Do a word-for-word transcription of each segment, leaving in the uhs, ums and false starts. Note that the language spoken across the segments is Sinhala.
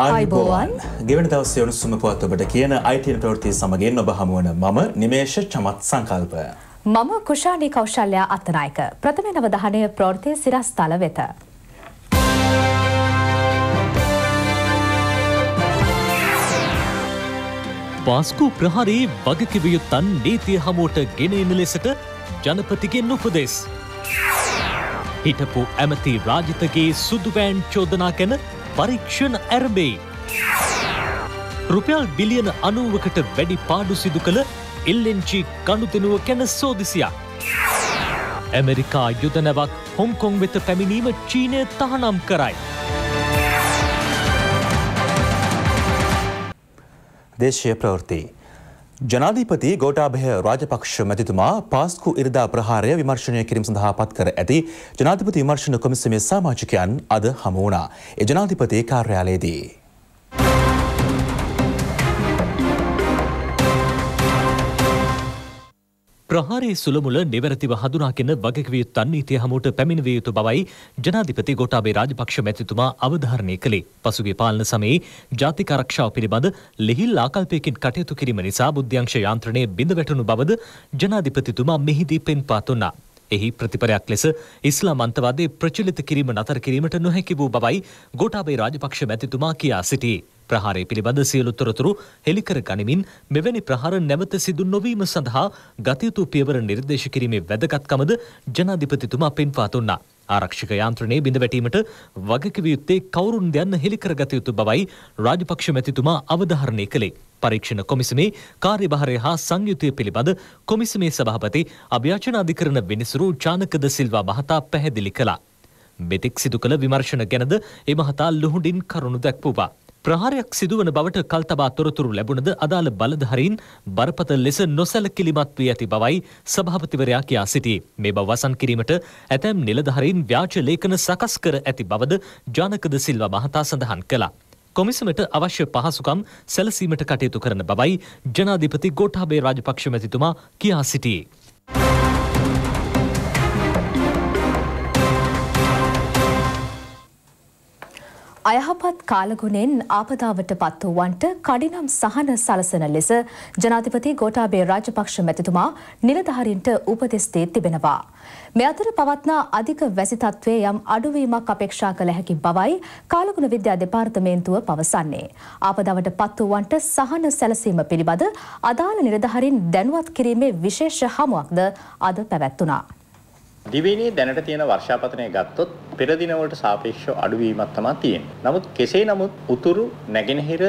ආයුබෝවන් ගෙවන දවසේ උණුසුම පුවත් ඔබට කියන I T N ප්‍රවෘත්ති සමගින් ඔබ හමු වන මම නිමේෂ චමත් සංකල්ප මම කුෂාණී කෞශල්‍ය අත්නායක ප්‍රථම නවධානය ප්‍රවෘත්ති සිරස්තල වෙත පාස්කු ප්‍රහාරයේ වගකිව යුත්තන් නීතිය හමුවට ගෙන එන ලෙසට ජනපතිගෙන් උපදෙස් හිටපු ඇමති රාජිතගේ සුදුවෑන් චෝදනා ගැන පරීක්ෂණ ඇරඹේ රුපියල් බිලියන අනූවකට වැඩි පාඩු සිදු කළ එල් එන් ජී ගනුදෙනුව ගැන සෝදිසියක් ඇමරිකා යුද නැවක් හොංකොං වෙත පැමිණීම චීනය තහනම් කරයි. දේශීය ප්‍රවෘත්ති ජනාධිපති ගෝඨාභය රාජපක්ෂ මැතිතුමා පාස්කු ඉරිදා ප්‍රහාරය විමර්ශනය කිරීම සඳහා පත් කර ඇති ජනාධිපති විමර්ශන කොමිසමේ සමාජිකයන් අද හමු වුණා. ඒ ජනාධිපති කාර්යාලයේදී ප්‍රහාරයේ සුළමුල නිවැරදිව හඳුනාගෙන වගකිව යුතු නීතිය හමුවට පැමිණවිය යුතු බවයි ජනාධිපති ගෝඨාභය රාජපක්ෂ මැතිතුමා අවධාරණය කළේ. පසුගිය පාලන සමයේ ජාතික ආරක්ෂාව පිළිබඳ ලිහිල් ආකල්පයකින් කටයුතු කිරීම නිසා බුද්ධ්‍යංශ යාන්ත්‍රණය බිඳ වැටුණු බවද ජනාධිපතිතුමා මෙහිදී පෙන්වා දුන්නා. එහි ප්‍රතිපරයක් ලෙස ඉස්ලාම් අන්තවාදයේ ප්‍රචලිත කිරීම නතර කිරීමට නොහැකි වූ බවයි ගෝඨාභය රාජපක්ෂ මැතිතුමා කියා සිටියේ. ප්‍රහාරය පිළිබඳ සියලු තොරතුරු හෙළිකර ගනිමින් මෙවැනි ප්‍රහාර නැවත සිදු නොවීම සඳහා ගතයුතු පියවර නිර්දේශ කිරීමේ වැදගත්කමද ජනාධිපතිතුමා පෙන්වා දුන්නා. ආරක්ෂක යාන්ත්‍රණයේ බිඳ වැටීමට වගකිව යුත්තේ කවුරුන්ද යන්න හෙළිකර ගතයුතු බවයි රාජපක්ෂ මැතිතුමා අවධාරණය කළේ. පරීක්ෂණ කොමිසමේ කාර්යභාරය හා සංයුතිය පිළිබඳ කොමිසමේ සභාපති අභියාචනාධිකරණ විනිසුරු චානකද සිල්වා මහතා පැහැදිලි කළා. මෙතෙක් සිදු කළ විමර්ශන ගැනද ඒ මහතා ලුහුඬින් කරුණු දැක්වුවා. ප්‍රහාරයක් සිදුවන බවට කල්තබා තොරතුරු ලැබුණද අදාළ බලධාරීන් බරපතල ලෙස නොසැලකිලිමත් වී ඇති බවයි සභාපතිවරයා කියා සිටියේ. මේ බව වසන් කිරීමට ඇතැම් නිලධාරීන් ව්‍යාජ ලේඛන සකස් කර ඇති බවද ජානකද සිල්වා මහතා සඳහන් කළා. කොමිසමට අවශ්‍ය පහසුකම් සැලසීමට කටයුතු කරන බවයි ජනාධිපති ගෝඨාභය රාජපක්ෂ මැතිතුමා කියා සිටියේ. අයහපත් කාලගුණෙන් ආපදාවට පත් වූවන්ට කඩිනම් සහන සලසන ලෙස ජනාධිපති ගෝඨාභය රාජපක්ෂ මැතිතුමා නිලධාරීන්ට උපදෙස් දී තිබෙනවා. මේ අතර පවත්නා අධික වැසි තත්ත්වයේ යම් අඩුවීමක් අපේක්ෂා කළ හැකි බවයි කාලගුණ විද්‍යා දෙපාර්තමේන්තුව පවසන්නේ. ආපදාවට පත් වූවන්ට සහන සැලසීම පිළිබඳ අදාළ නිලධාරීන් දැනුවත් කිරීමේ විශේෂ හමුවක්ද අද පැවැත්වුණා. දිවයිනේ දැනට තියෙන වර්ෂාපතනය ගත්තොත් පෙර දිනවලට සාපේක්ෂව අඩුවීමක් තමයි තියෙන්නේ. නමුත් කෙසේ නමුත් උතුරු නැගෙනහිර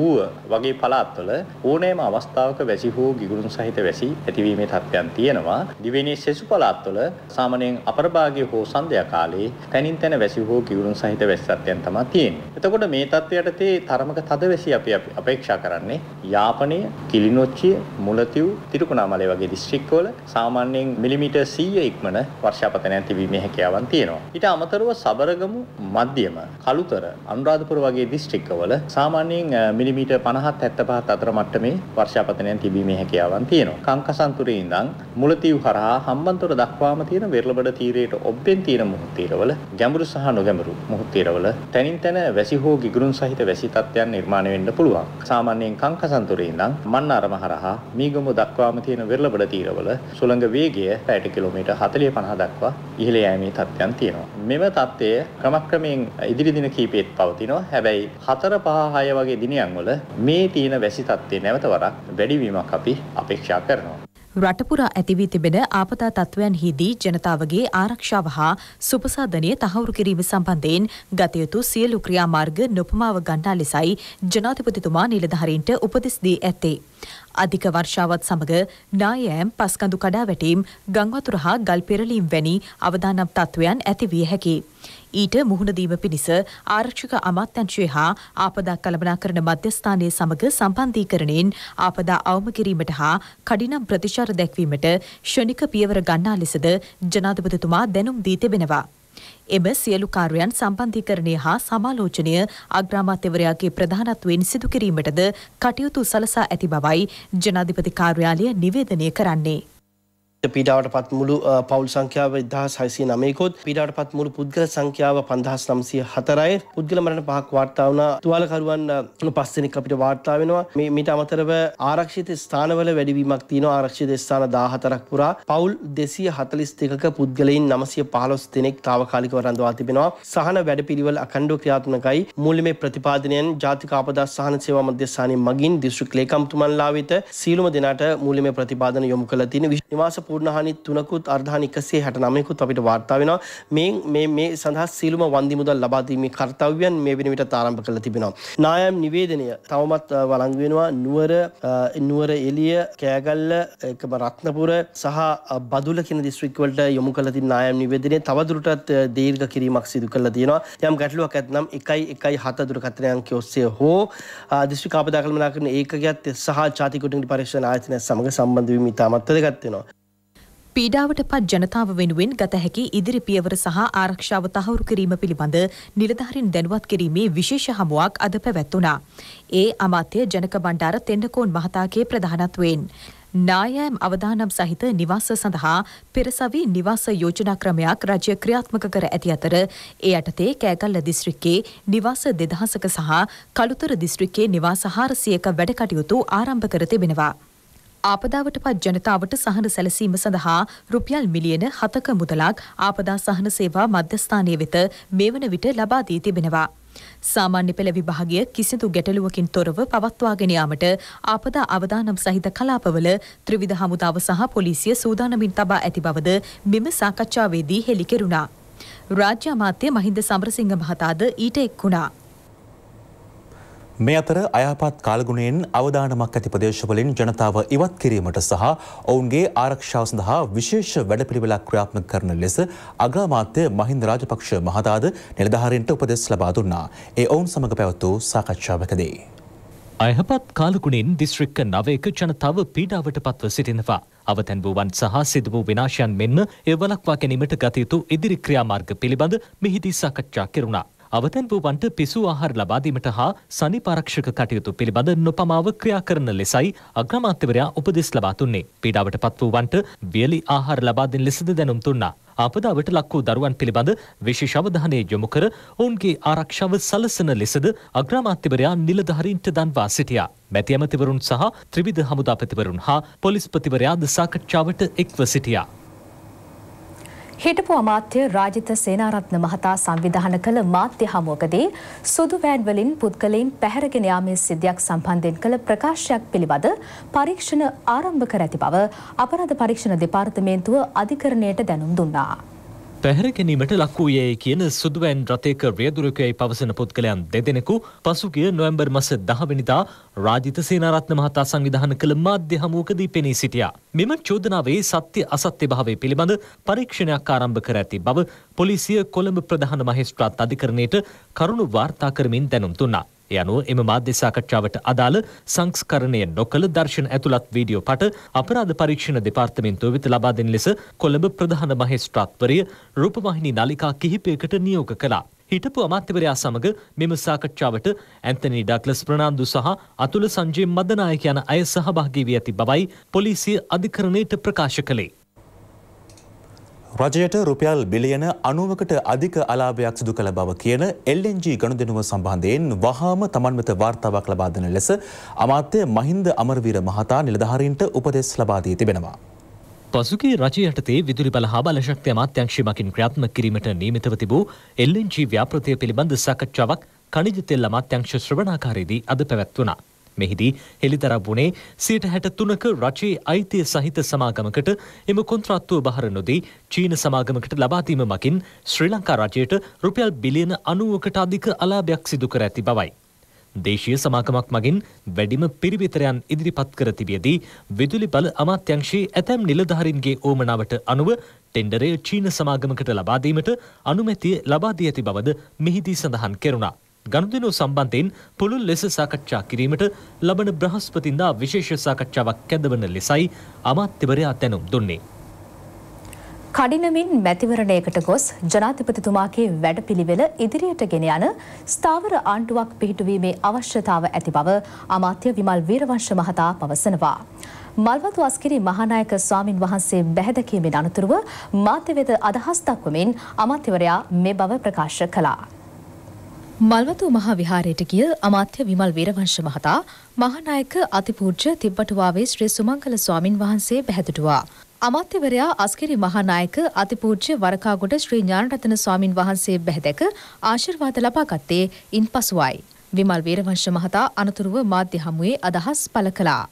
ඌව වගේ පළාත්වල ඕනෑම අවස්ථාවක වැසි හෝ ගිගුරුන් සහිත වැසි ඇතිවීමේ තත්ත්වයන් තියෙනවා. දිවයිනේ සෙසු පළාත්වල සාමාන්‍යයෙන් අපරභාගයේ හෝ සන්ධ්‍යා කාලයේ තනින් තන වැසි හෝ ගිගුරුන් සහිත වැසි තත්ත්වයන් තමයි තියෙන්නේ. එතකොට මේ තත්ත්වයට තේ තරමක තද වැසි අපි අපේක්ෂා කරන්නේ යාපනයේ, කිලිනොච්චිය, මුලතිව්, තිරිකුණාමලය වගේ දිස්ත්‍රික්කවල සාමාන්‍යයෙන් මිලිමීටර් සීය ඉක්මන වර්ෂාපතනය තිබීමේ හැකියාවන් තියෙනවා. ඊට අමතරව සබරගමු, මධ්‍යම, කළුතර, අනුරාධපුර වගේ දිස්ත්‍රික්කවල සාමාන්‍යයෙන් මිලිමීටර් පනහත් හැත්තෑ පහත් අතර මට්ටමේ වර්ෂාපතනය තිබීමේ හැකියාවන් තියෙනවා. කංකසන්තුරේ ඉඳන් මුලතිව් හරහා හම්බන්තොට දක්වාම තියෙන වෙරළබඩ තීරයට ඔබ්බෙන් තියෙන මුහුදු තීරවල ගැඹුරු සහ නොගැඹුරු මුහුදු තීරවල තනින් තන වැසි හෝ ගිගුරුන් සහිත වැසි තත්ත්වයන් නිර්මාණය වෙන්න පුළුවන්. සාමාන්‍යයෙන් කංකසන්තුරේ ඉඳන් මන්නාරම හරහා මීගමුව දක්වාම තියෙන වෙරළබඩ තීරවල සුළඟ වේගය පැයට කිලෝමීටර් හතළිය පනහ දක්වා ඉහළ යෑමේ තත්ත්වයන් තියෙනවා. මෙම තත්ත්වය ක්‍රමක්‍රමයෙන් ඉදිරි දින කීපෙත් පවතිනවා. හැබැයි හතර පහ හය වගේ දිනයන් වල මේ තියෙන වැසි තත්ත්වය නැවත වරක් වැඩි වීමක් අපි අපේක්ෂා කරනවා. රටපුරා ඇති වී තිබෙන ආපදා තත්ත්වයන්හිදී ජනතාවගේ ආරක්ෂාව හා සුපසාධනය තහවුරු කිරීම සම්බන්ධයෙන් ගත යුතු සියලු ක්‍රියාමාර්ග නොපමාව ගන්නා ලෙසයි ජනාධිපතිතුමා නිලධාරීන්ට උපදෙස් දී ඇත්තේ. අධික වර්ෂාවත් සමග නායෑම්, පස්කඳු කඩා වැටීම්, ගංවතුර හා ගල් පෙරලීම් වැනි අවදානම් තත්ත්වයන් ඇති විය හැකි. ඊට මුහුණ දීම පිණිස ආරක්ෂක අමාත්‍යංශය හා ආපදා කළමනාකරණ මධ්‍යස්ථානය සමග සම්බන්ධීකරණයෙන් ආපදා අවම කිරීමට හා කඩිනම් ප්‍රතිචාර දැක්වීමට ක්ෂණික පියවර ගන්නා ලෙසද ජනාධිපතිතුමා දැනුම් දී තිබෙනවා. එම සියලු කාර්යයන් සම්බන්ධීකරණය හා සමාලෝචනය අග්‍රාමාත්‍යවරයාගේ ප්‍රධානත්වයෙන් සිදු කිරීමටද කටයුතු සලසා ඇති බවයි ජනාධිපති කාර්යාලය නිවේදනය කරන්නේ. पीडावटपात मुलु पौल संख्याव दहास हयසිය නවයකුත් පීඩාවටපත් මුළු පුද්ගල සංඛ්‍යාව පන්දාස් නවසිය හතරයි පුද්ගල මරණ පහක් වාර්තා වුණා තුවාලකරුවන් පස් දිනක් අපිට වාර්තා වෙනවා මේ මීට අමතරව ආරක්ෂිත ස්ථානවල වැඩිවීමක් තියෙනවා ආරක්ෂිත ස්ථාන දාහතරක් පුරා පෞල් දෙසිය හතලිස් දෙකක පුද්ගලයන් නවසිය පහළොස් දිනක් తాවකාලිකව රඳවා තිබෙනවා සහන වැඩපිළිවෙල අඛණ්ඩව ක්‍රියාත්මකයි මූල්‍යමය ප්‍රතිපාදනයන් ජාතික ආපදා සහන සේවා මධ්‍යස්ථානයේ මගින් දිස්ත්‍රික් ලේකම්තුමන්ලා වෙත සීලුම දිනාට මූල්‍යමය ප්‍රතිපාදන යොමු කළ තියෙන නිවාස पूर्णहानि තුනකුත් අර්ධහානි එකසිය හැට නවයකුත් අපිට වාර්තා වෙනවා මේ මේ මේ සඳහා සීලුම වන්දි මුදල් ලබා දීමේ කාර්යයන් මේ වෙන විට ආරම්භ කරලා තිබෙනවා නායම් නිවේදනය තවමත් වළංගු වෙනවා නුවර නුවර එළිය කෑගල්ල එකම රත්නපුර සහ බදුල කියන දිස්ත්‍රික් වලට යොමු කරලා තියෙන නායම් නිවේදනයේ තවදුරටත් දීර්ඝ කිරීමක් සිදු කරලා තියෙනවා යම් ගැටලුවක් ඇතනම් එකයි එකයි හත දුරකථන අංකයේ ඔස්සේ හෝ දිස්ත්‍රික් ආපදා කළමනාකරණ ඒකකයත් සහ ජාතික කුටුංග පරීක්ෂණ ආයතනය සමග සම්බන්ධ වීම ඉතාමත් වැදගත් වෙනවා පීඩාවටපත් ජනතාව වෙනුවෙන් ගත හැකි ඉදිරි පියවර සහ ආරක්ෂාව තහවුරු කිරීම පිළිබඳ නිලධාරීන් දැනුවත් කිරීමේ විශේෂ හමුවක් අද පැවැත්වුණා. ඒ අමාත්‍ය ජනක බණ්ඩාර තෙන්නකෝන් මහතාගේ ප්‍රධානත්වයෙන් නායම් අවදානම් සහිත නිවාස සඳහා පෙරසවි නිවාස යෝජනා ක්‍රමයක් රජය ක්‍රියාත්මක කර ඇති අතර ඒ යටතේ කෑගල්ල දිස්ත්‍රික්කයේ නිවාස දෙදහසක සහ කළුතර දිස්ත්‍රික්කයේ නිවාස හාරසියක වැඩ කටයුතු ආරම්භ කර තිබෙනවා. ආපදාවටපත් ජනතාවට සහන සැලසීම සඳහා රුපියල් මිලියන හතක මුදලක් ආපදා සහන සේවා මධ්‍යස්ථානය වෙත මේ වන විට ලබා දී තිබෙනවා. සාමාන්‍ය පෙළ විභාගය කිසිදු ගැටලුවකින් තොරව පවත්වාගෙන යාමට ආපදා අවදානම් සහිත කලාපවල ත්‍රිවිධ හමුදාව සහ පොලිසිය සූදානමින් තබා ඇති බවද මෙම සාකච්ඡාවේදී හෙළි කෙරුණා. රාජ්‍ය අමාත්‍ය මහින්ද සමරසිංහ මහතාද ඊට එක් වුණා. මේ අතර අයහපත් කාලගුණයෙන් අවදානමක් ඇති ප්‍රදේශවලින් ජනතාව ඉවත් කිරීමට සහ ඔවුන්ගේ ආරක්ෂාව සඳහා විශේෂ වැඩපිළිවෙලක් ක්‍රියාත්මක කරන ලෙස අග්‍රාමාත්‍ය මහින්ද රාජපක්ෂ මහතාද නිලධාරීන්ට උපදෙස් ලබා දුන්නා. ඒ ඔවුන් සමග පැවැත් වූ සාකච්ඡාවකදී අයහපත් කාලගුණයෙන් දිස්ත්‍රික්ක නවයක ජනතාව පීඩාවට පත්ව සිටිනවා. අවතැන් වූවන් සහ සිදු වූ විනාශයන් මෙන්ම එය වළක්වා ගැනීමට ගත යුතු ඉදිරි ක්‍රියාමාර්ග පිළිබඳ මෙහිදී සාකච්ඡා කෙරුණා. අවතැන් වූවන්ට පිසු ආහාර ලබාදීමට හා සනිපාරක්ෂක කටයුතු පිළිබඳ නොපමාව ක්‍රියා කරන ලෙසයි අග්‍රාමාත්‍යවරයා උපදෙස් ලබා දුන්නේ. පීඩාවට පත් වූවන්ට වියලි ආහාර ලබා දෙන ලෙසද දැනුම් දුන්නා. ආපදාවට ලක් වූ දරුවන් පිළිබඳ විශේෂ අවධානය යොමු කර ඔවුන්ගේ ආරක්ෂාව සලසන ලෙසද අග්‍රාමාත්‍යවරයා නිලධාරීන්ට දන්වා සිටියා. මැති ඇමතිවරුන් සහ ත්‍රිවිධ හමුදාපතිවරුන් හා පොලිස්පතිවරයාද සාකච්ඡාවට එක්ව සිටියා. හිටපු අමාත්‍ය රාජිත සේනාරත්න මහතා සංවිධාන කළ මාධ්‍ය හමුවකදී සුදු වෑන් වලින් පුද්ගලයන් පැහැරගෙන යාමේ සිද්ධියක් සම්බන්ධයෙන් කළ ප්‍රකාශයක් පිළිබඳ පරීක්ෂණ ආරම්භ කර ඇති බව අපරාධ පරීක්ෂණ දෙපාර්තමේන්තුව අධිකරණයට දැනුම් දුන්නා. පැහැර ගැනීමට ලක් වූයේ කියන සුදු වෑන් රථයක රියදුරෙකුයි පවසන පුද්ගලයන් දෙදෙනෙකු පසුගිය නොවැම්බර් මාස දහ වෙනිදා රාජිත සේනාරත්න මහතා සංවිධාන කළ මාධ්‍ය හමුවකදී පෙනී සිටියා. මෙම චෝදනාවේ සත්‍ය අසත්‍ය භාවය පිළිබඳ පරීක්ෂණයක් ආරම්භ කර ඇති බව පොලිසිය කොළඹ ප්‍රධාන මහේස්ත්‍රාත් අධිකරණයට කරුණු වාර්තා කරමින් දැනුම් දුන්නා. ඒ අනුව එම මාධ්‍ය සාකච්ඡාවට අදාළ සංස්කරණය නොකළ දර්ශන ඇතුළත් වීඩියෝ පට අපරාධ පරීක්ෂණ දෙපාර්තමේන්තුව වෙත ලබා දෙන ලෙස කොළඹ ප්‍රධාන මහේස්ත්‍රාත්වරය රූපවාහිනී නාලිකා කිහිපයකට නියෝග කළා. හිටපු අමාත්‍යවරයා සමග මෙම සාකච්ඡාවට ඇන්තනි ඩග්ලස් ප්‍රනාන්දු සහ අතුල සංජය මදනායක යන අය සහභාගී වී ඇති බවයි පොලිසිය අධිකරණයට ප්‍රකාශ කළේ. රජයට රුපියල් බිලියන අනූවකට අධික අලාභයක් සිදු කළ බව කියන එල් එන් ජී ගනුදෙනුව සම්බන්ධයෙන් වහාම තමන් වෙත වාර්තාවක් ලබා දෙන ලෙස අමාත්‍ය මහින්ද අමරවීර මහතා නිලධාරීන්ට උපදෙස් ලබා දී තිබෙනවා. පසුගිය රජය යටතේ විදුලි බල හා බලශක්ති අමාත්‍යාංශය මගින් ක්‍රියාත්මක කිරීමට නියමිතව තිබූ එල් එන් ජී ව්‍යාපෘතිය පිළිබඳ සාකච්ඡාවක් ඛනිජ තෙල් අමාත්‍යාංශ ශ්‍රවණාකාරයේදී අද පැවැත්වුණා. මෙහිදී හෙළිදරව් වුණේ සියයට හැට තුනක රජයේ අයිතිය සහිත සමාගමකට එම කොන්ත්‍රාත්තුව බහර නොදී චීන සමාගමකට ලබා දීම මගින් ශ්‍රී ලංකා රජයට රුපියල් බිලියන අනූවකට අධික අලාභයක් සිදු කර ඇති බවයි. දේශීය සමාගමක් මගින් වැඩිම පිරිවිතරයන් ඉදිරිපත් කර තිබියදී විදුලි බල අමාත්‍යංශයේ ඇතැම් නිලධාරීන්ගේ ඕමනාවට අනුව ටෙන්ඩරය චීන සමාගමකට ලබා දීමට අනුමැතිය ලබා දී ඇති බවද මෙහිදී සඳහන් කෙරුණා. ගනුදෙනුව සම්බන්ධයෙන් පුළුල් ලෙස සාකච්ඡා කිරීමට ලබන බ්‍රහස්පතින්දා විශේෂ සාකච්ඡාවක් කැඳවන ලෙසයි අමාත්‍යවරයා දැනුම් දුන්නේ. කඩිනමින් මැතිවරණයකට ගොස් ජනාධිපතිතුමාගේ වැඩපිළිවෙල ඉදිරියට ගෙන යන ස්ථාවර ආණ්ඩුවක් පිහිටුවීමේ අවශ්‍යතාව ඇති බව අමාත්‍ය විමල් වීරවංශ මහතා පවසනවා. මල්වතු අස්කිරි මහානායක ස්වාමින් වහන්සේ බැහැදකීමෙන් අනතුරුව මාධ්‍ය වෙත අදහස් දක්වමින් අමාත්‍යවරයා මේ බව ප්‍රකාශ කළා. මල්වතු මහා විහාරයට ගිය අමාත්‍ය විමල් වීරවංශ මහතා මහානායක අතිපූජ්‍ය තිබ්බටුවාවේ ශ්‍රී සුමංගල ස්වාමින් වහන්සේ බැහැදුටුවා. අමාත්‍යවරයා අස්කිරි මහානායක අතිපූජ්‍ය වරකාගොඩ ශ්‍රී ඥානරතන ස්වාමින් වහන්සේ බැහැදක ආශිර්වාද ලබාගත්තේ ඉන්පසුවයි. විමල් වීරවංශ මහතා අනතුරුව මාධ්‍ය හමුවේ අදහස් පළ කළා.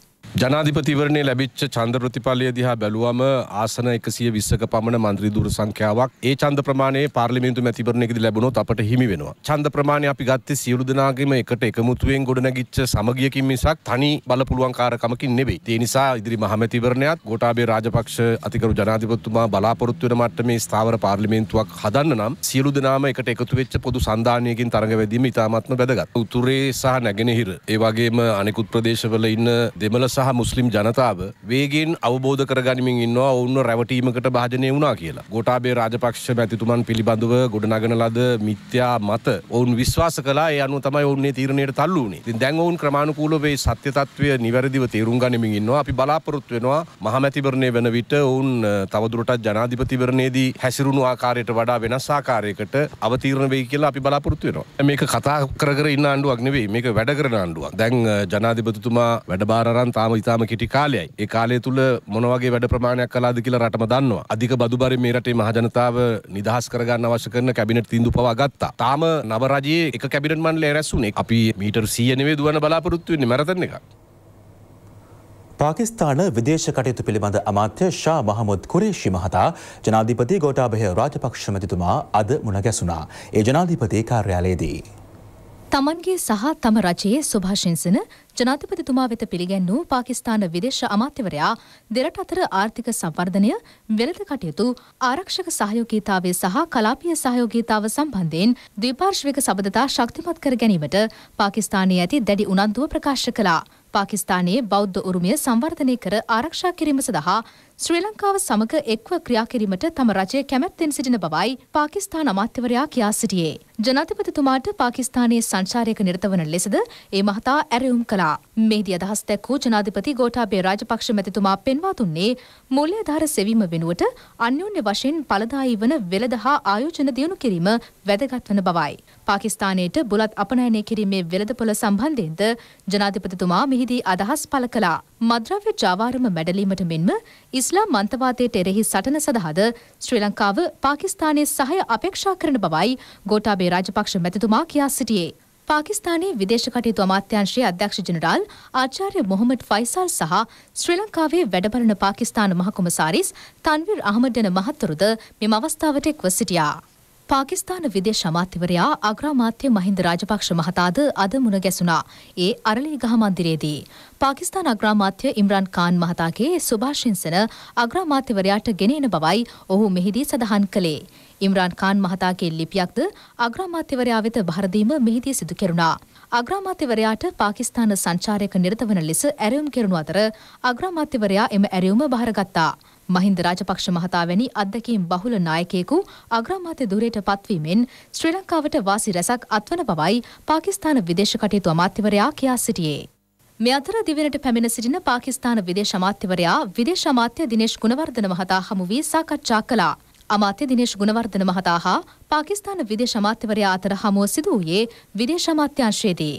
ජනාධිපතිවරණයේ ලැබිච්ච ඡන්ද ප්‍රතිපලය දිහා බැලුවම ආසන එකසිය විස්සක පමණ මන්ත්‍රී ධුර සංඛ්‍යාවක් ඒ ඡන්ද ප්‍රමාණය පාර්ලිමේන්තු මැතිවරණයකදී ලැබුණොත් අපට හිමි වෙනවා. ඡන්ද ප්‍රමාණය අපි ගත්තේ සියලු දෙනාගේම එකට එකමුතුයෙන් ගොඩනැගිච්ච සමගියකින් මිසක් තනි බලපුලුවන්කාරකමකින් නෙවෙයි. ඒ නිසා ඉදිරි මහමැතිවරණයත් ගෝඨාභය රාජපක්ෂ අතිගරු ජනාධිපතිතුමා බලාපොරොත්තු වෙන මට්ටමේ ස්ථාවර පාර්ලිමේන්තුවක් හදන්න නම් සියලු දෙනාම එකට එකතු වෙච්ච පොදු සන්ධානයකින් තරඟ වැදීම ඉතාමත්ම වැදගත්. උතුරේ සහ නැගෙනහිර ඒ වගේම අනෙකුත් ප්‍රදේශවල ඉන්න දෙමළ සහ මුස්ලිම් ජනතාව වේගෙන් අවබෝධ කරගනිමින් ඉන්නවා ඔවුන්ව රැවටීමකට භාජනය වුණා කියලා. ගෝඨාභය රාජපක්ෂ මැතිතුමන් පිළිබඳව ගොඩනගන ලද මිත්‍යා මත ඔවුන් විශ්වාස කළා. ඒ අනුව තමයි ඔවුන් මේ තීරණයට තල්ලු වුණේ. ඉතින් දැන් ඔවුන් ක්‍රමානුකූලව මේ සත්‍ය తත්වය නිවැරදිව තේරුම් ගනිමින් ඉන්නවා. අපි බලාපොරොත්තු වෙනවා මහමැතිවරණය වෙන විට ඔවුන් තවදුරටත් ජනාධිපතිවරණයේදී හැසිරුණු ආකාරයට වඩා වෙනස් ආකාරයකට අවතීර්ණ වෙයි කියලා අපි බලාපොරොත්තු වෙනවා. මේක කතා කර කර ඉන්න ආණ්ඩුවක් නෙවෙයි. මේක වැඩ කරන ආණ්ඩුවක්. දැන් ජනාධිපතිතුමා වැඩබාර තාම ඉතාම කෙටි කාලයයි. ඒ කාලය තුල මොන වගේ වැඩ ප්‍රමාණයක් කළාද කියලා රටම දන්නවා. අධික බදුබරේ මේ රටේ මහ ජනතාව නිදහස් කරගන්න අවශ්‍ය කරන කැබිනට් තීන්දුව පවා ගත්තා. තාම නව රජයේ එක කැබිනට් මණ්ඩලය රැස්ුනේ. අපි මීටර් සීය නෙවෙයි දුවන බලාපොරොත්තු වෙන්නේ මැරතන් එකක්. පාකිස්තාන විදේශ කටයුතු පිළිබඳ අමාත්‍ය ෂා මහමුද් කුරේෂි මහතා ජනාධිපති ගෝඨාභය රාජපක්ෂ මැතිතුමා අද මුණ ගැසුණා. ඒ ජනාධිපති කාර්යාලයේදී තමන්ගේ සහ තම රජයේ සුභාශිංසන ජනාධිපතිතුමා වෙත පිළිගැන්වූ පාකිස්තාන විදේශ අමාත්‍යවරයා දෙරට අතර ආර්ථික සංවර්ධනය, වෙළඳ කටයුතු, ආරක්ෂක සහයෝගීතාවය සහ කලාපීය සහයෝගීතාව සම්බන්ධයෙන් ද්විපාර්ශ්වික සබඳතා ශක්තිමත් කර ගැනීමට පාකිස්තානයේ ඇති දැඩි උනන්දුව ප්‍රකාශ කළා. පාකිස්තානයේ බෞද්ධ උරුමය සංවර්ධනය කර ආරක්ෂා කිරීම සඳහා ශ්‍රී ලංකාව සමග එක්ව ක්‍රියා කිරීමට තම රජය කැමැත්තෙන් සිටින බවයි පාකිස්තාන අමාත්‍යවරයා කියා සිටියේ. ජනාධිපතිතුමාට පාකිස්තානයේ සංචාරයක නිරත වන ලෙසද ඒ මහතා ඇරයුම් කළා. මෙහිදී අදහස් දැක්වූ ජනාධිපති ගෝඨාභය රාජපක්ෂ මැතිතුමා පෙන්වා දුන්නේ මූල්‍යාධාර සෙවීම වෙනුවට අන්‍යෝන්‍ය වශයෙන් ඵලදායී වන වෙළඳ හා ආයෝජන දියුණු කිරීම වැදගත් වන බවයි. පාකිස්තානයට බුලත් අපනයනය කිරීමේ වෙළඳපොළ සම්බන්ධයෙන්ද ජනාධිපතිතුමා මෙහිදී අදහස් පළ කළා. මද්‍රව්‍ය ජාවාරම මැඩලීමට මෙන්ම ඉස්ලාම් මන්තවාදයට එරෙහි සටන සඳහාද ශ්‍රී ලංකාව පාකිස්තානයේ සහය අපේක්ෂා කරන බවයි ගෝඨාභය රාජපක්ෂ මැතිතුමා කියා සිටියේ. පාකිස්තානයේ විදේශ කටයුතු අමාත්‍යාංශයේ අධ්‍යක්ෂ ජෙනරාල් ආචාර්ය මොහමඩ් ෆයිසල් සහ ශ්‍රී ලංකාවේ වැඩබලන පාකිස්තාන මහ කොමසාරිස් තන්වීර් අහමඩ් යන මහත්වරුද මෙම අවස්ථාවට එක්ව සිටියා. පාකිස්තාන විදේශ අමාත්‍යවරයා අග්‍රාමාත්‍ය මහින්ද රාජපක්ෂ මහතාද අද මුණ ගැසුණා. ඒ අරලිගහ මන්දිරයේදී පාකිස්තාන අග්‍රාමාත්‍ය ඉම්රාන් ඛාන් මහතාගේ සුභාශිංසන අග්‍රාමාත්‍යවරයාට ගෙනෙන බවයි ඔහු මෙහිදී සඳහන් කළේ. ඉම්රාන් ඛාන් මහතාගේ ලිපියක්ද අග්‍රාමාත්‍යවරයා වෙත බහර දීම මෙහිදී සිදු කෙරුණා. අග්‍රාමාත්‍යවරයාට පාකිස්තාන සංචාරයක නිරත වන ලෙස ඇරයුම් කෙරුණු අතර අග්‍රාමාත්‍යවරයා එම ඇරයුම බහරගත්තා. මහින්ද රාජපක්ෂ මහතා වැනි අත්දැකීම් බහුල නායකයෙකු අග්‍රාමාත්‍ය ධුරයට පත්වීමෙන් ශ්‍රී ලංකාවට වාසි රැසක් අත්වන බවයි පාකිස්තාන විදේශ කටයුතු අමාත්‍යවරයා කියා සිටියේ. මේ අතර දිවයිනට පැමිණ සිටින පාකිස්තාන විදේශ අමාත්‍යවරයා විදේශ අමාත්‍ය දිනේෂ් ගුණවර්ධන මහතා හමු වී සාකච්ඡා කළා. අමාත්‍ය දිනේෂ් ගුණවර්ධන මහතා හා පාකිස්තාන විදේශ අමාත්‍යවරයා අතර හමුව සිදු වූයේ විදේශ අමාත්‍යාංශයේදී.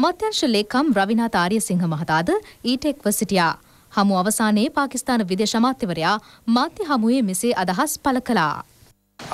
අමාත්‍යාංශ ලේකම් රවිනාථ ආරියසිංහ මහතාද ඊට එක්ව සිටියා. හමුව අවසානයේ පාකිස්තාන විදේශ අමාත්‍යවරයා මාධ්‍ය හමුවේ මෙසේ අදහස් පළ කළා.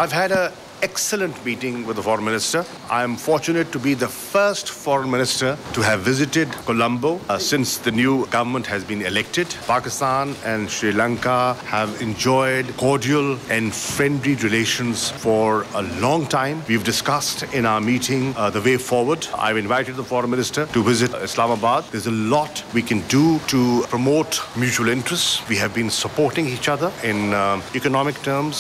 I've had an excellent meeting with the Foreign Minister. I am fortunate to be the first Foreign Minister to have visited Colombo uh, since the new government has been elected. Pakistan and Sri Lanka have enjoyed cordial and friendly relations for a long time. We've discussed in our meeting uh, the way forward. I've invited the Foreign Minister to visit Islamabad. There's a lot we can do to promote mutual interests. We have been supporting each other in um, economic terms,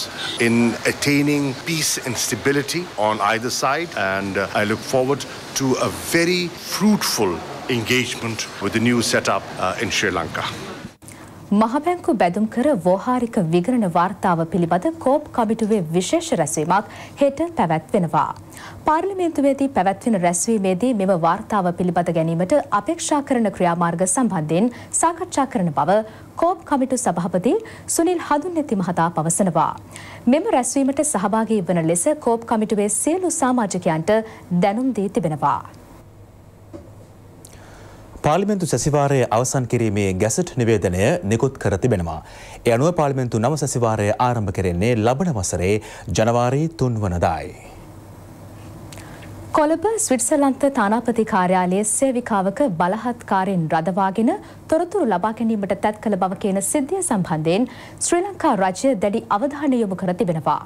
in attaining peace and stability on either side, and uh, I look forward to a very fruitful engagement with the new setup uh, in Sri Lanka. මහබැංකු බැදුම්කර ව්‍යවහාරික විගණන වාර්තාව පිළිබඳ කෝප් කමිටුවේ විශේෂ රැස්වීමක් හෙට පැවැත්වෙනවා. පාර්ලිමේන්තුවේදී පැවැත්වෙන රැස්වීමේදී මෙම වාර්තාව පිළිබඳ ගැනීමට අපේක්ෂා කරන ක්‍රියාමාර්ග සම්බන්ධයෙන් සාකච්ඡා කරන බව කෝප් කමිටු සභාපති සුනිල් හඳුන්නැති මහතා පවසනවා. මෙම රැස්වීමට සහභාගී වන ලෙස කෝප් කමිටුවේ සියලු සමාජිකයන්ට දැනුම් දී තිබෙනවා. පාර්ලිමේන්තු සැසිවාරයේ අවසන් කිරීමේ ගැසට් නිවේදනය නිකුත් කර තිබෙනවා. ඒ අනුව පාර්ලිමේන්තු නව සැසිවාරය ආරම්භ කෙරෙන්නේ ලබන වසරේ ජනවාරි තුන් වනදායි. කොළඹ ස්විට්සර්ලන්ත තානාපති කාර්යාලයේ සේවිකාවක බලහත්කාරයෙන් රදවාගෙන තොරතුරු ලබා ගැනීමට තැත් කළ බව කියන සිද්ධිය සම්බන්ධයෙන් ශ්‍රී ලංකා රජය දැඩි අවධානය යොමු කර තිබෙනවා.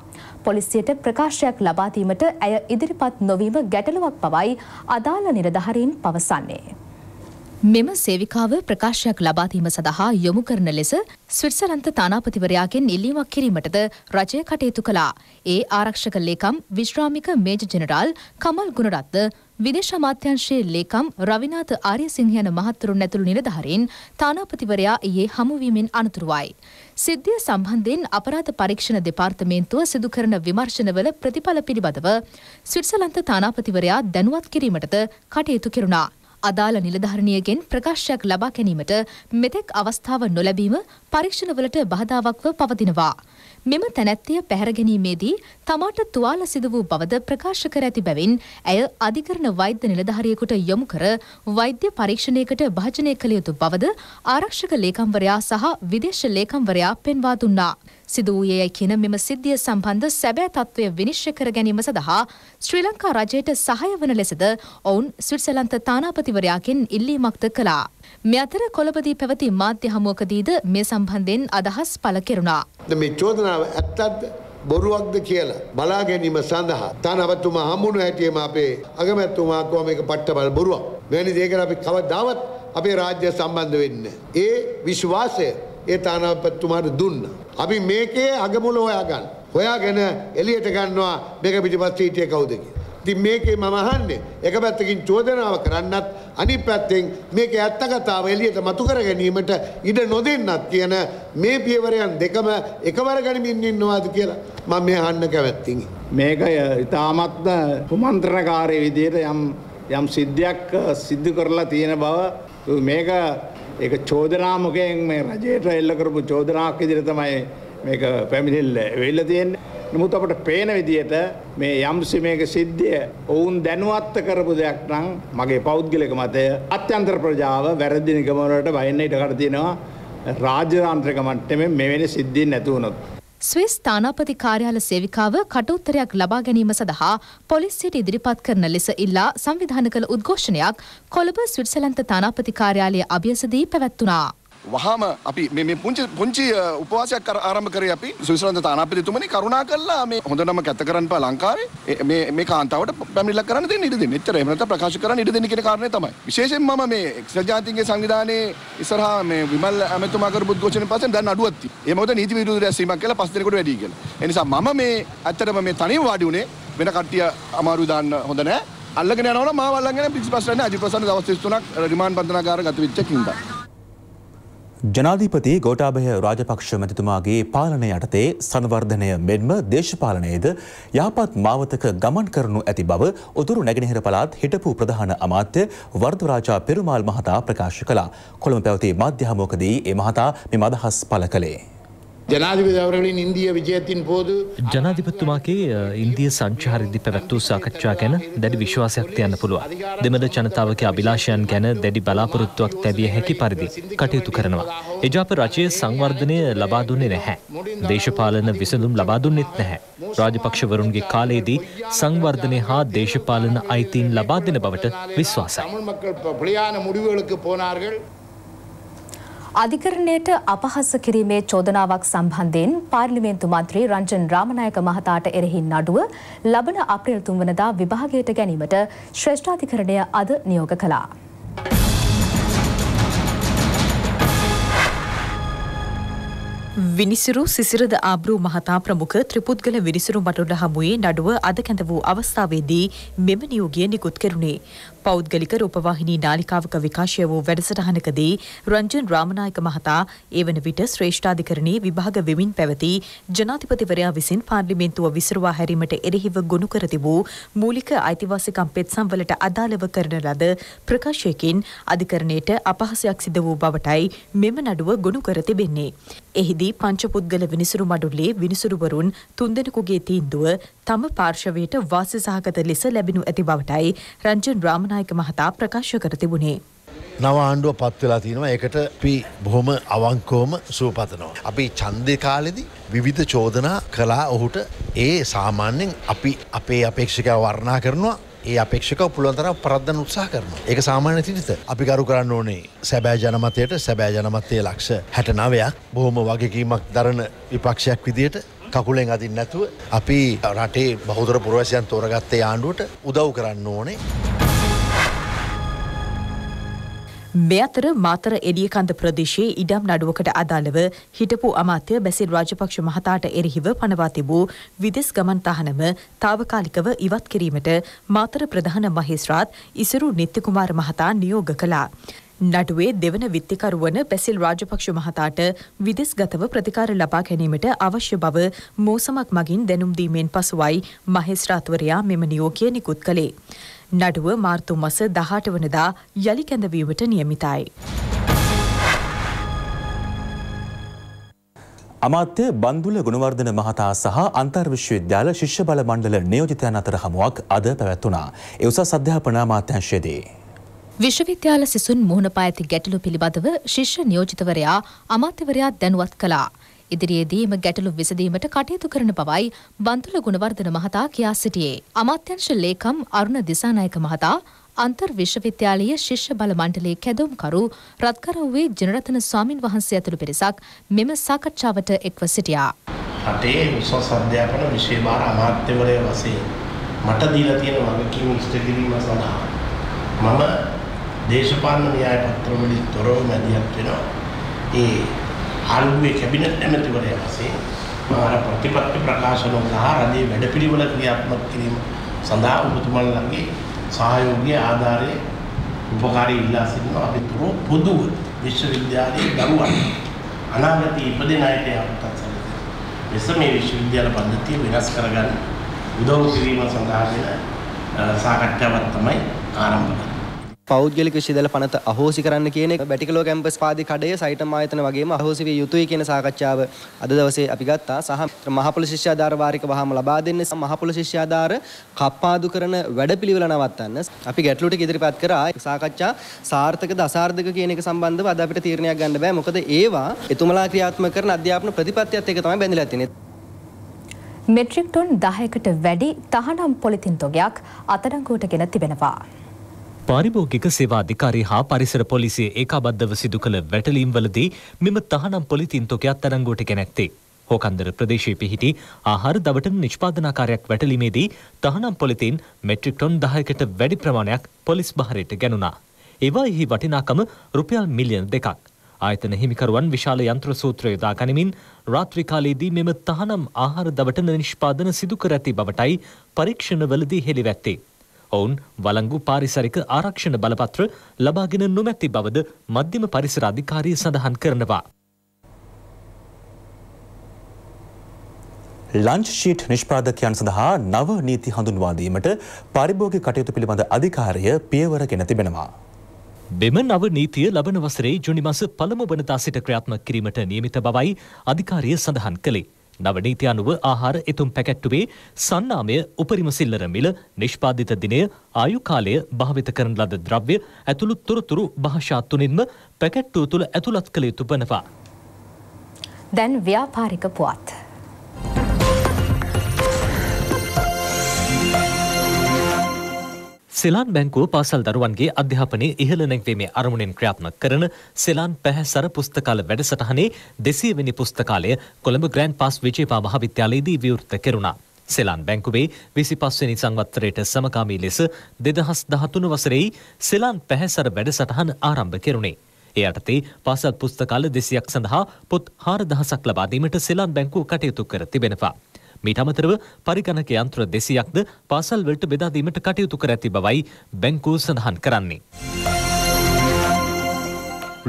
පොලිසියට ප්‍රකාශයක් ලබා දීමට ඇය ඉදිරිපත් නොවීම ගැටලුවක් බවයි අදාළ නිලධාරීන් පවසන්නේ. මෙම සේවිකාව ප්‍රකාශයක් ලබාදීම සඳහා යොමු කරන ලෙස ස්විට්සර්ලන්ත තානාපතිවරයාගෙන් ඉල්ලීමක් කිරීමටද රජය කටයුතු කළා. ඒ ආරක්ෂක ලේකම් විශ්‍රාමික මේජර් ජෙනරාල් කමල් ගුණරත්න, විදේශ අමාත්‍යාංශයේ ලේකම් රවිනාථ ආරියසිංහයන මහතුරුන් ඇතුළු නිලධාරීන් තානාපතිවරයා ඊයේ හමුවීමෙන් අනතුරුවයි. සිද්ධිය සම්බන්ධයෙන් අපරාධ පරීක්ෂණ දෙපාර්තමේන්තුව සිදු කරන විමර්ශනවල ප්‍රතිඵල පිළිබඳව ස්විට්සර්ලන්ත තානාපතිවරයා දැනුවත් කිරීමටද කටයුතු කෙරුණා. අදාළ නිලධාරණියගෙන් ප්‍රකාශයක් ලබා ගැනීමට මෙතෙක් අවස්ථාව නොලැබීම පරීක්ෂණවලට බාධාවක්ව පවතිනවා. මෙම තැනැත්තිය පැහැර ගැනීමේදී තමාට තුවාල සිදු වූ බවද ප්‍රකාශ කර ඇති බැවින් ඇය අධිකරණ වෛද්‍ය නිලධාරියෙකුට යොමු කර වෛද්‍ය පරීක්ෂණයකට භාජනය කළ යුතු බවද ආරක්ෂක ලේකම්වරයා සහ විදේශ ලේකම්වරයා පෙන්වා දුන්නා. සිදු වූයේ යැයි කියන මෙම සිද්ධිය සම්බන්ධ සැබෑ තත්ත්වය විනිශ්චය කර ගැනීම සඳහා ශ්‍රී ලංකා රජයට සහාය වන ලෙසද ඔවුන් ස්විට්සර්ලන්ත තානාපතිවරයාගෙන් ඉල්ලීමක්ද කළා. මේ අතර කොළඹදී පැවති මාධ්‍ය හමුවකදීද මේ සම්බන්ධයෙන් අදහස් පළ කෙරුණා. මේ චෝදනාව ඇත්තක්ද බොරුවක්ද කියලා බලා ගැනීම සඳහා තානාපතිතුමා හමුණු හැටියෙම අපේ අගමැතිතුමා කෝ මේක පට්ටබල බොරුවක්. මෙවැනි දෙයකට අපි කවදාවත් අපේ රාජ්‍ය සම්බන්ධ වෙන්නේ නැහැ. ඒ විශ්වාසය ඒ තානාපතිතුමාට දුන්නා. අපි මේකේ අගමුල හොයාගන්න. හොයාගෙන එළියට ගන්නවා මේක පිටිපස්ස හිටියේ කවුද කියලා. ඉතින් මේකේ මම අහන්නේ එක පැත්තකින් චෝදනාව කරන්නත් අනිත් පැත්තෙන් මේක ඇත්ත කතාව එළියට මතු කර ගැනීමට ඉඩ නොදෙන්නත් කියන මේ පියවරයන් දෙකම එකවර ගනිමින් ඉන්නවාද කියලා මම මේ අහන්න කැමැත්තෙන්. මේක ඉතාමත් කුමන්ත්‍රණකාරී විදිහට යම් යම් සිද්ධියක් සිද්ධ කරලා තියෙන බව මේක ඒක චෝදනා මුකෙන් මේ රජයට එල්ල කරපු චෝදනාවක් විදිහට තමයි මේක පැමිණිල්ල වෙලා තියෙන්නේ. නමුත් අපට පේන විදිහට මේ යම්සි මේක සිද්ධිය ඔවුන් දැනුවත් කරපු දෙයක් නම් මගේ පෞද්ගලික මතය අත්‍යන්තර ප්‍රජාව වැරදි නිගමනවලට වහින්න ඉඩකට තියෙනවා රාජ්‍යතාන්ත්‍රික මට්ටමේ මෙවැනි සිද්ධීන් නැති වුණොත්. ස්විස් තානාපති කාර්යාල සේවිකාව කටඋත්තරයක් ලබා ගැනීම සඳහා පොලිසියට ඉදිරිපත් කරන ලෙස ඉල්ලා සංවිධාන කළ උද්ඝෝෂණයක් කොළඹ ස්විට්සර්ලන්ත තානාපති කාර්යාලයේ අභියසදී පැවැත්වුණා. වහාම අපි මේ පුංචි පුංචි උපවාසයක් ආරම්භ කරේ අපි ස්විට්සර්ලන්ත තානාපතිතුමනි කරුණා කළා මේ හොඳටම කැත කරන්න බා ලංකාවේ මේ මේ කාන්තාවට පැමිණිල්ලක් කරන්න දෙන්න ඉඩ දෙන්න. එච්චර එහෙම නැත්නම් ප්‍රකාශ කරන්න ඉඩ දෙන්න කියන කාරණේ තමයි. විශේෂයෙන් මම මේ එක්සත් ජාතීන්ගේ සංවිධානයේ ඉස්සරහා මේ විමල් ඇමතුමා කරපු උද්ඝෝෂණය පස්සේ දැන් අඩුවක් තියෙනවා. ඒ මොකද නීති විරෝධී රැස්වීමක් කියලා පස් දිනකට වැඩි කියලා. ඒ නිසා මම මේ ඇත්තටම මේ තනියම වාඩි උනේ වෙන කට්ටිය අමාරු දාන්න හොඳ නැහැ. අල්ලගෙන යනවා නම් මාව අල්ලගෙන පිටිපස්සට යන්නේ අජිප්‍රසන්න දවස් විසිතුනක් රිමාන්ඩ් බන්ධනාගාරයට ගත වෙච්ච කින්දා. ජනාධිපති ගෝඨාභය රාජපක්ෂ මැතිතුමාගේ පාලනය යටතේ සංවර්ධනය මෙන්ම දේශපාලනයේද යහපත් මාවතක ගමන් කරනු ඇති බව උතුරු නැගෙනහිර පළාත් හිටපු ප්‍රධාන අමාත්‍ය වර්ධරාජා පෙරුමාල් මහතා ප්‍රකාශ කළා. කොළඹ පැවති මාධ්‍ය හමුවකදී ඒ මහතා මෙම අදහස් පළ කළේ. ජනාධිපතිතුමාගේ ඉන්දිය සංචාරයේදී පැවැත්වූ සාකච්ඡා ගැන දැඩි විශ්වාසයක් තියන්න පුළුවන්. දෙමළ ජනතාවගේ අභිලාෂයන් ගැන දැඩි බලාපොරොත්තුවක් තැබිය හැකි පරිදි කටයුතු කරනවා. ඒ ජාප රජයේ සංවර්ධනය ලබා දුන්නේ නැහැ. දේශපාලන විසඳුම් ලබා දුන්නෙත් නැහැ. රාජපක්ෂවරුන්ගේ කාලයේදී සංවර්ධනය හා දේශපාලන අයිතීන් ලබා දෙන බවට විශ්වාසයි. අධිකරණයට අපහාස කිරීමේ චෝදනාවක් සම්බන්ධයෙන් පාර්ලිමේන්තු මන්ත්‍රී රංජන් රාමනායක මහතාට එරෙහි නඩුව ලබන අප්‍රේල් තුන් වෙනිදා විභාගයට ගැනීමට ශ්‍රේෂ්ඨාධිකරණය අද නියෝග කළා. විනිසුරු සිසිරද ආබ්‍රු මහතා ප්‍රමුඛ ත්‍රිපුද්ගල විනිසුරු මඩොල හමුවේ නඩුව අද කැඳ වූ අවස්ථාවේදී මෙම නියෝගය නිකුත් කෙරුණේ. පෞද්ගලික රූපවාහිනී නාලිකාවක විකාශය වූ වැඩසටහනකදී රන්ජන් රාමනායක මහතා එවන විට ශ්‍රේෂ්ඨාධිකරණයේ විභාග වෙමින් පැවති ජනාධිපතිවරයා විසින් පාර්ලිමේන්තුව විසිරුවා හැරීමට එරෙහිව ගොනු කර තිබූ මූලික අයිතිවාසිකම් පෙත්සම් වලට අදාළව කරන ලද ප්‍රකාශයකින් අධිකරණයට අපහාසයක් සිදු වූ බවටයි මෙම නඩුව ගොනු කර තිබෙන්නේ. එහිදී පංචපුද්ගල විනිසුරු මඩුල්ලේ විනිසුරුවරුන් තුන්දෙනෙකුගේ තීන්දුව තම පාර්ශවයට වාසි සහගත ලෙස ලැබෙනු ඇති බවටයි රන්ජන් රාමනායක මහතා ප්‍රකාශ කර තිබුණේ. නව ආණ්ඩුව පත් වෙලා තිනවා. ඒකට අපි බොහොම අවංකවම සුවපතනවා. අපි ඡන්දේ කාලෙදී විවිධ චෝදනා කළා ඔහුට. ඒ සාමාන්‍යයෙන් අපි අපේ අපේක්ෂකව වර්ණනා කරනවා. ඒ අපේක්ෂකව පුළුවන් තරම් පරද්දන්න උත්සාහ කරනවා. ඒක සාමාන්‍ය තිරිත. අපි කරු කරන්න ඕනේ සැබෑ ජනමතයට සැබෑ ජනමතයේ ලක්ෂ හැට නවයක් බොහොම වගකීමක් දරන විපක්ෂයක් විදියට කකුලෙන් අදින්න නැතුව අපි රටේ බහුතර පුරවැසියන් තෝරගත්තේ ආණ්ඩුවට උදව් කරන්න ඕනේ. මේ අතර මාතර එළියකන්ද ප්‍රදේශයේ ඉඩම් නඩුවකට අදාළව හිටපු අමාත්‍ය බැසිල් රාජපක්ෂ මහතාට එරෙහිව පනවා තිබූ විදෙස් ගමන් තහනම తాවකාලිකව ඉවත් කිරීමට මාතර ප්‍රධාන මහේස්ත්‍රාත් ඉසුරු නිත්‍යකුමාර මහතා නියෝග කළා. නඩුවේ දෙවන විත්තිකරුවන බැසිල් රාජපක්ෂ මහතාට විදෙස්ගතව ප්‍රතිකාර ලබා ගැනීමට අවශ්‍ය බව මෝසමක් මගින් දැනුම් දීමෙන් පසුවයි මහේස්ත්‍රාත්වරයා මෙම නියෝගය නිකුත් කළේ. නඩුව මාර්තු මස දහඅට වනදා යලි කැඳවීමට නියමිතයි. අමාත්‍ය බන්දුල ගුණවර්ධන මහතා සහ අන්තර් විශ්වවිද්‍යාල ශිෂ්‍ය බල මණ්ඩල නියෝජිතයන් අතර හමුවක් අද පැවැත්වුණා. ඒ උසස් අධ්‍යාපන අමාත්‍යාංශයේදී විශ්වවිද්‍යාල සිසුන් මුහුණ පා ඇති ගැටලු පිළිබඳව ශිෂ්‍ය නියෝජිතවරයා අමාත්‍යවරයා දැනුවත් කළා. ඉදිරියේදී එම ගැටලු විසඳීමට කටයුතු කරන බවයි බන්දුල ගුණවර්ධන මහතා කියා සිටියේ. අමාත්‍යංශ ලේකම් අරුණ දිසානායක මහතා අන්තර් විශ්වවිද්‍යාලීය ශිෂ්‍ය බල මණ්ඩලයේ කැඳවුම්කරු රත්කරුවේ ජනරතන ස්වාමින් වහන්සේ ඇතුළු පිරිසක් මෙම සාකච්ඡාවට එක්ව සිටියා. රටේ උසස් අධ්‍යාපන විෂය භාර අමාත්‍යවරයා වශයෙන් මට දීලා තියෙන වගකීම ඉෂ්ට කිරීම සඳහා මම දේශපාලන න්‍යාය පත්‍ර වලින් තොරව මැදිහත් වෙනවා. ඒ ආණ්ඩුවේ කැබිනට් ඇමතිවරයා වශයෙන් මාර ප්‍රතිපත්ති ප්‍රකාශන සහ රජයේ වැඩපිළිවෙල ක්‍රියාත්මක කිරීම සඳහා ඔබතුමාලගේ සහයෝගය ආධාරය උපකාරී ඉල්ලා සිටිනවා. අපි තුරු පොදුව විශ්වවිද්‍යාලයේ දරුවන් අනාගතයේ ඉපදෙන අයට යහපත් සැලකීම ලෙස මේ විශ්වවිද්‍යාල පද්ධතිය වෙනස් කරගන්න උදව් කිරීම සඳහා දෙන සාකච්ඡාවක් තමයි ආරම්භ කරන්නේ. පෞද්ගලික විශ්වවිද්‍යාල පනත අහෝසි කරන්න කියන එක බැටිකලෝ කැම්පස් පාදි කඩේ සයිටම් ආයතන වගේම අහෝසි විය යුතුයි කියන සාකච්ඡාව අද දවසේ අපි ගත්තා. සහ මහපොළ ශිෂ්‍යාධාර වාරික වහම ලබා දෙන්නේ මහපොළ ශිෂ්‍යාධාර කප්පාදු කරන වැඩපිළිවෙල නවත්තන්න අපි ගැටලු ටික ඉදිරිපත් කරා. සාකච්ඡා සාර්ථකද අසාර්ථක කියන එක සම්බන්ධව අද අපිට තීරණයක් ගන්න බෑ. මොකද ඒවා එතුමලා ක්‍රියාත්මක කරන අධ්‍යාපන ප්‍රතිපත්තියත් එක්ක තමයි බැඳිලා තියෙන්නේ. මෙට්‍රික් ටොන් දහයකට වැඩි තහනම් පොලිතින් තොගයක් අත්අඩංගුවට ගෙන තිබෙනවා. පාරිභෝගික සේවා අධිකාරී හා පරිසර පොලිසිය ඒකාබද්ධව සිදු කළ වැටලීම්වලදී මෙම තහනම් පොලිතින් තොගයක් අත්අඩංගුවට ගෙන ඇත්තේ. හෝකන්දර ප්‍රදේශයේ පිහිටි ආහාර දවටන නිෂ්පාදනාකාරයක් වැටලීමේදී තහනම් පොලිතින් මෙට්‍රික් ටොන් දහයකට වැඩි ප්‍රමාණයක් පොලිස් බහරයට ගැනුණා. ඒවා එහි වටිනාකම රුපියල් මිලියන දෙකක්. ආයතන හිමිකරුවන් විශාල යන්ත්‍ර සූත්‍රය යොදා ගනිමින් රාත්‍රී කාලයේදී මෙම තහනම් ආහාර දවටන නිෂ්පාදන සිදු කර ඇති බවටයි පරීක්ෂණවලදී හෙළිවැත්තේ. ඔවුන් වලංගු පාරිසරික ආරක්ෂණ බලපත්‍ර ලබාගෙන නොමැති බවද මධ්‍යම පරිසර අධිකාරිය සඳහන් කරනවා. ලන්ච් ෂීට් නිෂ්පාදකයන් සඳහා නව නීති හඳුන්වා දීමට පාරිභෝගික කටයුතු පිළිබඳ අධිකාරිය පියවර ගෙන තිබෙනවා. මෙම නව නීතිය ලබන වසරේ ජුනි මාස පළමු වනදා සිට ක්‍රියාත්මක කිරීමට නියමිත බවයි අධිකාරිය සඳහන් කළේ. නව නීති අනුව ආහාර එතුම් පැකැට්ටුවේ සන්නාමය උපරිම සිල්ලර මිල නිෂ්පාදිත දිනය ආයු කාලය භාවිත කරන ලද ද්‍රව්‍ය ඇතුළු තොරතුරු භාෂා තුනින්ම පැකැට්ටුව තුළ ඇතුළත් කළ යුතු වනවා. දැන් ව්‍යාපාරික පුවත්. සෙලාන් බැංකුව පාසල් දරුවන්ගේ අධ්‍යාපනයේ ඉහළ නැංවීමේ අරමුණෙන් ක්‍රියාත්මක කරන සෙලාන් පැහැසර පුස්තකාල වැඩසටහනේ දෙසිය වෙනි පුස්තකාලය කොළඹ ග්‍රෑන්ඩ් පාස් විජේපා මහාවිද්‍යාලයේදී විවෘත කෙරුණා. සෙලාන් බැංකුවේ විසිපස් වෙනි සංවත්සරයට සමකාමී ලෙස දෙදහස් දහතුන වසරේ සෙලාන් පැහැසර වැඩසටහන ආරම්භ කෙරුණේ. ඒ යටතේ පාසල් පුස්තකාල දෙසියක් සඳහා පොත් හාරදහසක් ලබා දීමට සෙලාන් බැංකුව කටයුතු කර තිබෙනවා. මීට අමතරව පරිගණක යන්ත්‍ර දෙසියක්ද පාසල් වලට බෙදා දීමට කටයුතු කර ඇති බවයි බැංකුව සඳහන් කරන්නේ.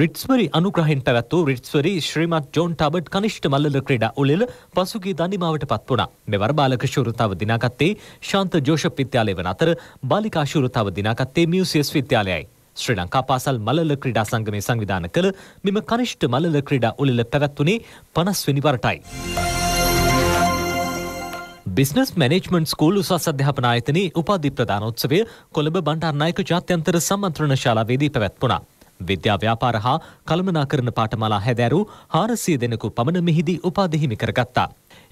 රිට්ස්වරි අනුග්‍රහයෙන් පැවැත් වූ රිට්ස්වරි ශ්‍රීමත් ජෝන් ටබට් කනිෂ්ඨ මල්ලල ක්‍රීඩා උළෙල පසුගිය දනිමාවට පත් වුණා. මෙවර බාලක ශූරතාව දිනාගත්තේ ශාන්ත ජෝෂප් විද්‍යාලය වන අතර බාලිකා ශූරතාව දිනාගත්තේ මියුසියස් විද්‍යාලයයි. ශ්‍රී ලංකා පාසල් මල්ලල ක්‍රීඩා සංගමයේ සංවිධානය කළ මෙම කනිෂ්ඨ මල්ලල ක්‍රීඩා උළෙල පැවැත්වුණේ පනස් වෙනි වරටයි. बिजनेस मैनेजमेंट स्कूल उसास अध्यापन आयतनी उपाधि प्रदानोत्सवे कोलंब बंडारनायक जात्यंतर सम्मंत्रणशाला वेदी පැවැත්වුණා. विद्या व्यापार හා කළමනාකරණ පාඨමාලා හැදෑරු හාරසිය දෙනෙකු පමණ මෙහිදී උපාධි හිමි කරගත්තා.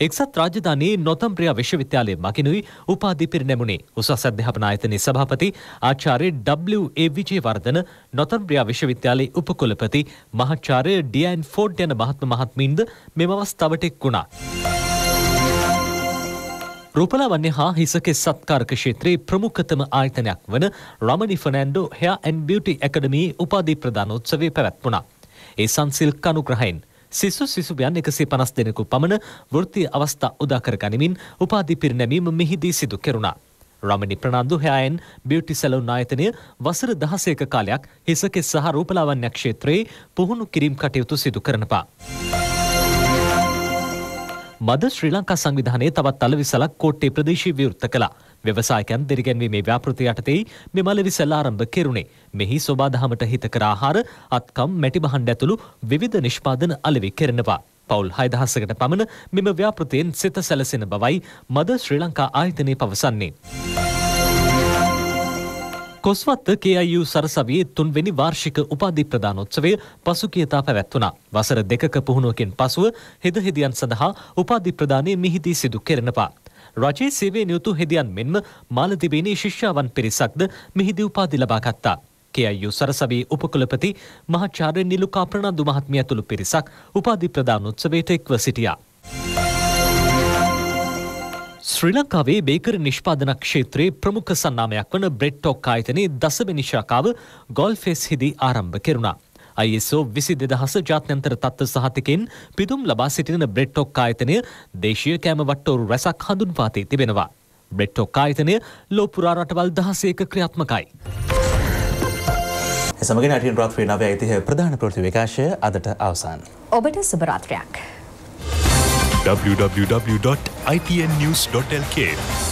එක්සත් රාජධානී නොතම්ප්‍රිය විශ්වවිද්‍යාලයේ මගිනුයි උපාධි පිරිනැමුණේ. උසස් අධ්‍යාපන ආයතනයේ සභාපති ආචාර්ය ඩබ්ලිව් ඒ විජේවර්ධන, නොතම්ප්‍රිය විශ්වවිද්‍යාලයේ උපකුලපති මහාචාර්ය ඩියන් ෆෝඩ් යන මහත්ම මහත්මීන්ද මෙම අවස්ථාවට එක් වුණා. रूपलावन्य हाँ हिस्सके सत्कार के क्षेत्रे प्रमुखतम आयतनक वन Ramani Fernando hair and beauty academy उपाधि प्रदानोत्सवे පැවැත්වුණා. ඒ සංසිල්ක අනුග්‍රහයෙන් සිසු සිසුවියන් එකසිය පනස් දෙනෙකු පමණ වෘත්තීය අවස්ථා උදා කර ගැනීමෙන් උපාධි පිරිනැමීම මෙහිදී සිදු කෙරුණා. Ramani Fernando Hair and Beauty Salon ආයතනය වසර දහසයක කාලයක් හිස්සකේ සහ රූපලාවන්‍ය ක්ෂේත්‍රයේ පුහුණු කිරීම් කටයුතු සිදු කරනවා. මද ශ්‍රී ලංකා සංවිධානයේ තවත් අලෙවිසලක් කෝට්ටේ ප්‍රදේශයේ විවෘත කළා. ව්‍යවසායකයන් දෙරිගැන්වීමේ ව්‍යාපෘති යටතේ මෙම අලෙවිසල ආරම්භ කෙරුණේ. මෙහි සෝබාදහමට හිතකර ආහාර, අත්කම්, මැටි භාණ්ඩ ඇතුළු විවිධ නිෂ්පාදන අලෙවි කරනවා. පවුල් හය දහසකට පමණ මෙම ව්‍යාපෘතියෙන් සිත සැලසෙන බවයි මද ශ්‍රී ලංකා ආයතනය පවසන්නේ. කොස්වත්ත කේ ආයි යු සරසවියේ තුන්වෙනි වාර්ෂික උපාධි ප්‍රදානෝත්සවය පසුගියදා පැවැත්වුණා. වසර දෙකක පුහුණුවකින් පසුව හෙද හෙදියන් සඳහා උපාධි ප්‍රදානය මෙහිදී සිදු කෙරෙනවා. රජයේ සේවයේ නියුතු හෙදියන් මෙන්ම මාලදිවයිනේ ශිෂ්‍යාවන් පිරිසක්ද මෙහිදී උපාධි ලබා ගත්තා. කේ ආයි යු සරසවියේ උපකුලපති මහාචාර්ය නිලුකා ප්‍රනාන්දු මහත්මිය ඇතුළු පිරිසක් උපාධි ප්‍රදානෝත්සවයට එක්ව සිටියා. ශ්‍රී ලංකාවේ බේකරි නිෂ්පාදන ක්ෂේත්‍රයේ ප්‍රමුඛ සන්නාමයක් වන බ්‍රෙඩ් ටොක් ආයතනයේ දසවෙනි ශාඛාව ගෝල්ෆෙස්හිදී ආරම්භ කෙරුණා. අයි එස් ඕ විසි දෙදහස ජාත්‍යන්තර තත්ත්ව සහතිකෙන් පිදුම් ලබා සිටින බ්‍රෙඩ් ටොක් ආයතනය දේශීය කෑම වට්ටෝරු රැසක් හඳුන්වා දී තිබෙනවා. බ්‍රෙඩ් ටොක් ආයතනය ලෝ පුරා රටවල් දහසයක ක්‍රියාත්මකයි. එසමගින් අටින් රාත්‍රී නවය ඉතිහාස ප්‍රධාන ප්‍රවෘත්ති විකාශය අදට අවසන්. ඔබට සුබ රාත්‍රියක්. double-u double-u double-u dot i p n news dot l k